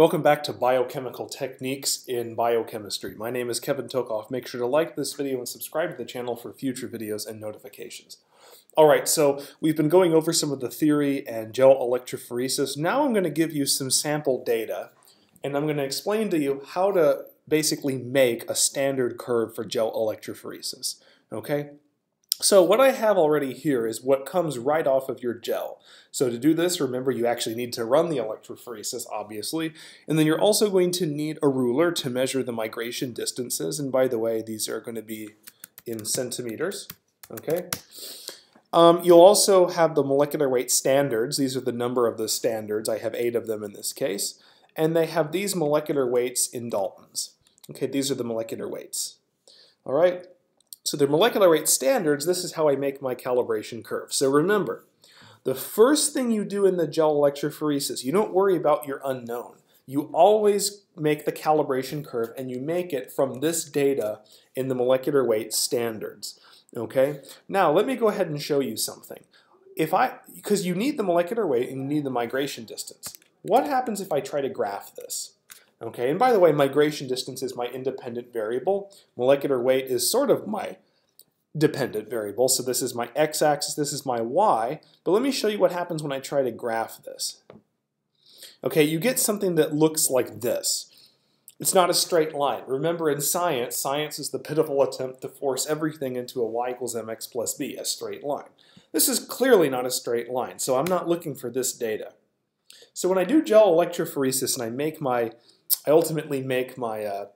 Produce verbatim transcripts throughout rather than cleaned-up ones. Welcome back to Biochemical Techniques in Biochemistry. My name is Kevin Tokoff. Make sure to like this video and subscribe to the channel for future videos and notifications. Alright, so we've been going over some of the theory and gel electrophoresis. Now I'm going to give you some sample data, and I'm going to explain to you how to basically make a standard curve for gel electrophoresis. Okay? So what I have already here is what comes right off of your gel. So to do this, remember you actually need to run the electrophoresis, obviously, and then you're also going to need a ruler to measure the migration distances, and by the way, these are going to be in centimeters, okay? Um, you'll also have the molecular weight standards. These are the number of the standards. I have eight of them in this case, and they have these molecular weights in Daltons. Okay, these are the molecular weights, all right? So the molecular weight standards, this is how I make my calibration curve. So remember, the first thing you do in the gel electrophoresis, you don't worry about your unknown. You always make the calibration curve, and you make it from this data in the molecular weight standards. Okay? Now, let me go ahead and show you something. If I, because you need the molecular weight and you need the migration distance. What happens if I try to graph this? Okay, and by the way, migration distance is my independent variable. Molecular weight is sort of my dependent variable, so this is my x-axis, this is my y, but let me show you what happens when I try to graph this. Okay, you get something that looks like this. It's not a straight line. Remember in science, science is the pitiful attempt to force everything into a y equals mx plus b, a straight line. This is clearly not a straight line, so I'm not looking for this data. So when I do gel electrophoresis and I make my I ultimately make my uh,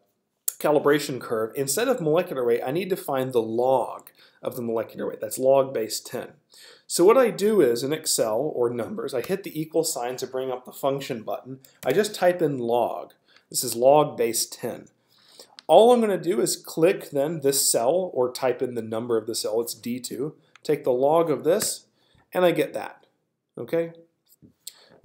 calibration curve. Instead of molecular weight, I need to find the log of the molecular weight. That's log base ten. So what I do is, in Excel or numbers, I hit the equal sign to bring up the function button. I just type in log. This is log base ten. All I'm going to do is click then this cell or type in the number of the cell. It's D two. Take the log of this, and I get that. Okay?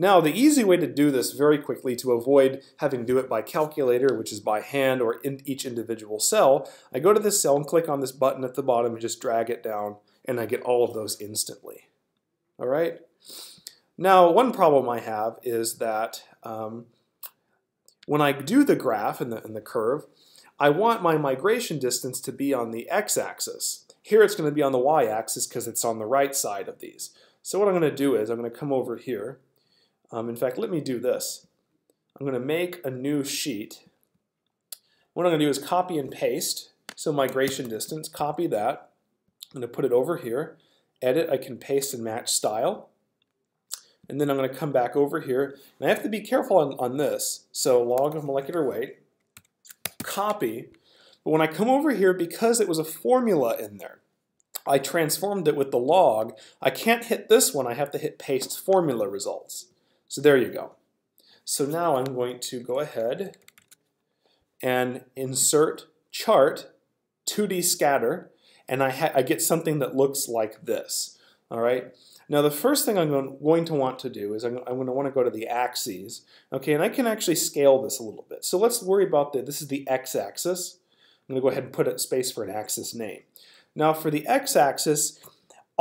Now, the easy way to do this very quickly to avoid having to do it by calculator, which is by hand or in each individual cell, I go to this cell and click on this button at the bottom and just drag it down, and I get all of those instantly. All right? Now, one problem I have is that um, when I do the graph and the, and the curve, I want my migration distance to be on the x-axis. Here it's going to be on the y-axis because it's on the right side of these. So what I'm going to do is I'm going to come over here. Um, in fact, let me do this. I'm going to make a new sheet. What I'm going to do is copy and paste. So migration distance, copy that. I'm going to put it over here. Edit, I can paste and match style. And then I'm going to come back over here. And I have to be careful on, on this. So log of molecular weight, copy. But when I come over here, because it was a formula in there, I transformed it with the log. I can't hit this one. I have to hit paste formula results. So there you go. So now I'm going to go ahead and insert chart, two D scatter, and I, ha I get something that looks like this. All right. Now the first thing I'm going to want to do is I'm, I'm going to want to go to the axes. Okay, and I can actually scale this a little bit. So let's worry about that. This is the x-axis. I'm going to go ahead and put a space for an axis name. Now for the x-axis,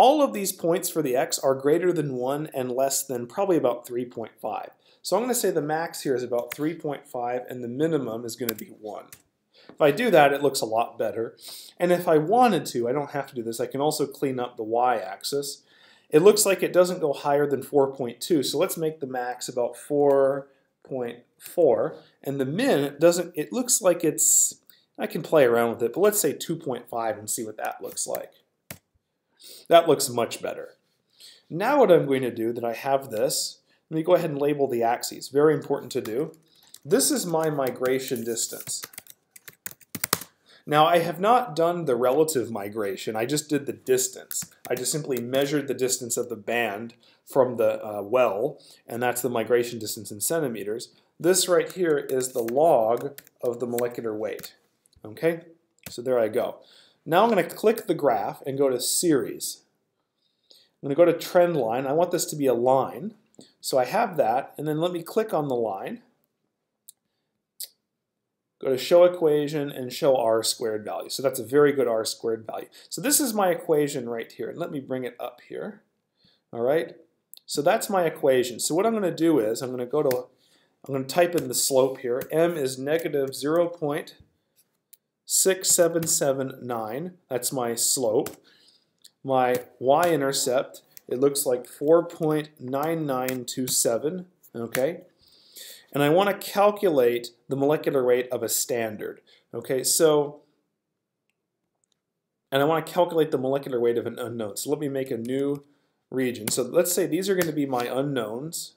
all of these points for the x are greater than one and less than probably about three point five. So I'm going to say the max here is about three point five and the minimum is going to be one. If I do that, it looks a lot better. And if I wanted to, I don't have to do this, I can also clean up the y-axis. It looks like it doesn't go higher than four point two, so let's make the max about four point four. And the min, it doesn't, it looks like it's, I can play around with it, but let's say two point five and see what that looks like. That looks much better. Now what I'm going to do, that I have this, let me go ahead and label the axes. Very important to do. This is my migration distance. Now I have not done the relative migration, I just did the distance. I just simply measured the distance of the band from the uh, well, and that's the migration distance in centimeters. This right here is the log of the molecular weight. Okay, so there I go. Now I'm going to click the graph and go to series. I'm going to go to trend line. I want this to be a line. So I have that, and then let me click on the line. Go to show equation and show R squared value. So that's a very good R squared value. So this is my equation right here, and let me bring it up here. All right. So that's my equation. So what I'm going to do is I'm going to go to I'm going to type in the slope here. M is negative zero point six seven seven nine. That's my slope. My y-intercept, it looks like four point nine nine two seven. Okay, and I want to calculate the molecular weight of a standard. Okay, so, and I want to calculate the molecular weight of an unknown. So let me make a new region. So let's say these are going to be my unknowns.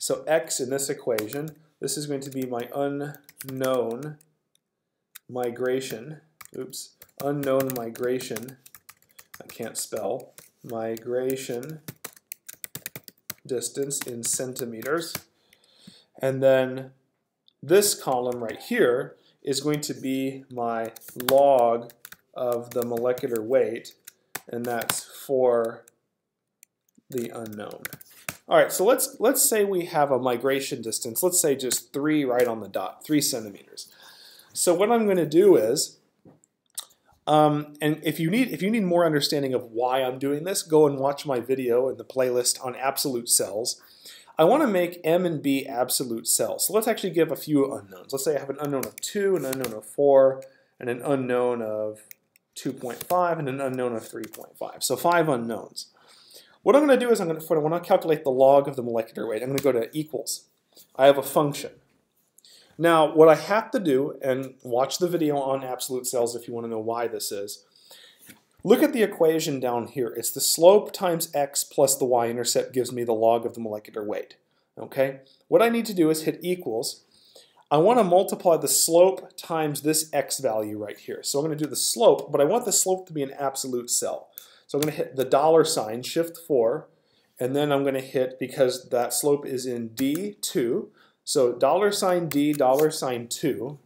So x in this equation, this is going to be my unknown migration. Oops, unknown migration. I can't spell. Migration distance in centimeters. And then this column right here is going to be my log of the molecular weight, and that's for the unknown. All right, so let's let's say we have a migration distance. Let's say just three right on the dot, three centimeters. So what I'm going to do is, um, and if you need if you need more understanding of why I'm doing this, go and watch my video in the playlist on absolute cells. I want to make M and B absolute cells. So let's actually give a few unknowns. Let's say I have an unknown of two, an unknown of four, and an unknown of two point five, and an unknown of three point five. So five unknowns. What I'm going to do is I'm going to, I want to calculate the log of the molecular weight. I'm going to go to equals. I have a function. Now, what I have to do, and watch the video on absolute cells if you want to know why this is, look at the equation down here. It's the slope times x plus the y-intercept gives me the log of the molecular weight. Okay? What I need to do is hit equals. I want to multiply the slope times this x value right here. So I'm going to do the slope, but I want the slope to be an absolute cell. So I'm going to hit the dollar sign, shift four, and then I'm going to hit, because that slope is in D two, so dollar sign D, dollar sign two,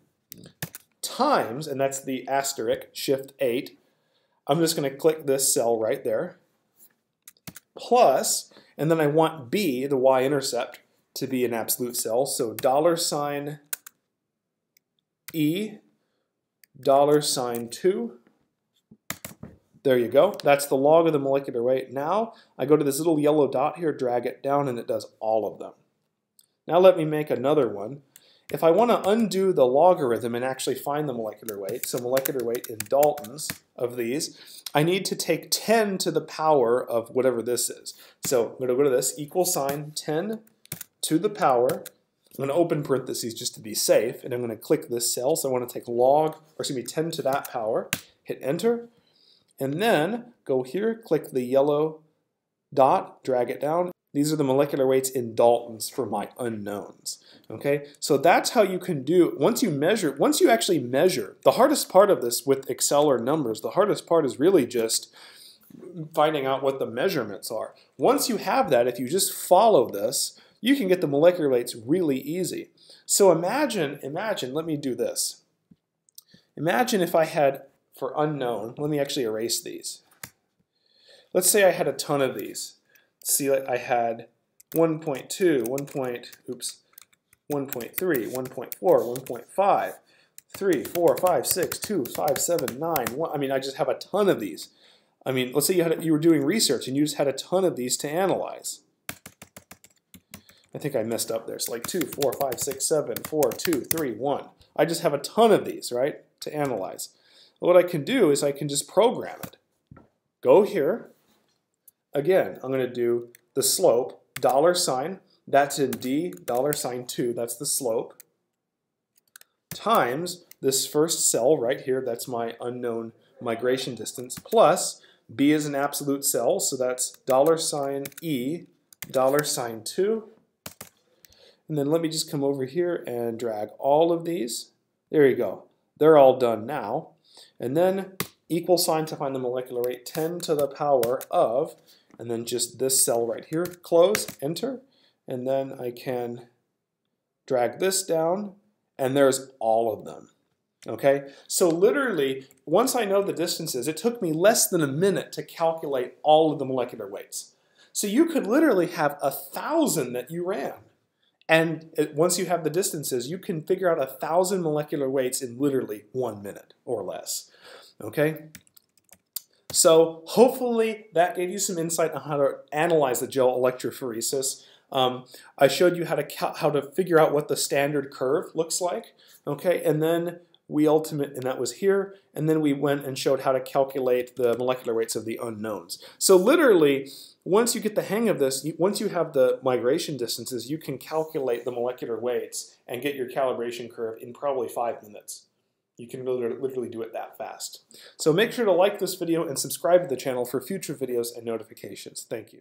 times, and that's the asterisk, shift eight, I'm just going to click this cell right there, plus, and then I want B, the y-intercept, to be an absolute cell, so dollar sign E, dollar sign two, there you go. That's the log of the molecular weight. Now I go to this little yellow dot here, drag it down, and it does all of them. Now let me make another one. If I want to undo the logarithm and actually find the molecular weight, so molecular weight in Daltons of these, I need to take ten to the power of whatever this is. So I'm going to go to this, equal sign, ten to the power. I'm going to open parentheses just to be safe, and I'm going to click this cell. So I want to take log, or excuse me, ten to that power, hit enter. And then go here, click the yellow dot, drag it down. These are the molecular weights in Daltons for my unknowns. Okay, so that's how you can do, once you measure, once you actually measure, the hardest part of this with Excel or numbers, the hardest part is really just finding out what the measurements are. Once you have that, if you just follow this, you can get the molecular weights really easy. So imagine, imagine, let me do this. Imagine if I had, for unknown, let me actually erase these. Let's say I had a ton of these. See, I had one point two, one point, oops, one point three, one point four, one point five, three, four, five, six, two, five, seven, nine, one. I mean, I just have a ton of these. I mean, let's say you had, you were doing research and you just had a ton of these to analyze. I think I messed up there. It's like two, four, five, six, seven, four, two, three, one. I just have a ton of these, right, to analyze. What I can do is I can just program it. Go here. Again, I'm going to do the slope, dollar sign, that's in D, dollar sign two, that's the slope, times this first cell right here, that's my unknown migration distance, plus B is an absolute cell, so that's dollar sign E, dollar sign two. And then let me just come over here and drag all of these. There you go. They're all done now. And then equal sign to find the molecular weight, ten to the power of, and then just this cell right here, close, enter, and then I can drag this down, and there's all of them. Okay, so literally, once I know the distances, it took me less than a minute to calculate all of the molecular weights. So you could literally have a thousand that you ran. And once you have the distances, you can figure out a thousand molecular weights in literally one minute or less. Okay? So hopefully that gave you some insight on how to analyze the gel electrophoresis. Um, I showed you how to how to figure out what the standard curve looks like, okay, and then we ultimate, and that was here, and then we went and showed how to calculate the molecular weights of the unknowns. So literally, once you get the hang of this, you, once you have the migration distances, you can calculate the molecular weights and get your calibration curve in probably five minutes. You can literally do it that fast. So make sure to like this video and subscribe to the channel for future videos and notifications. Thank you.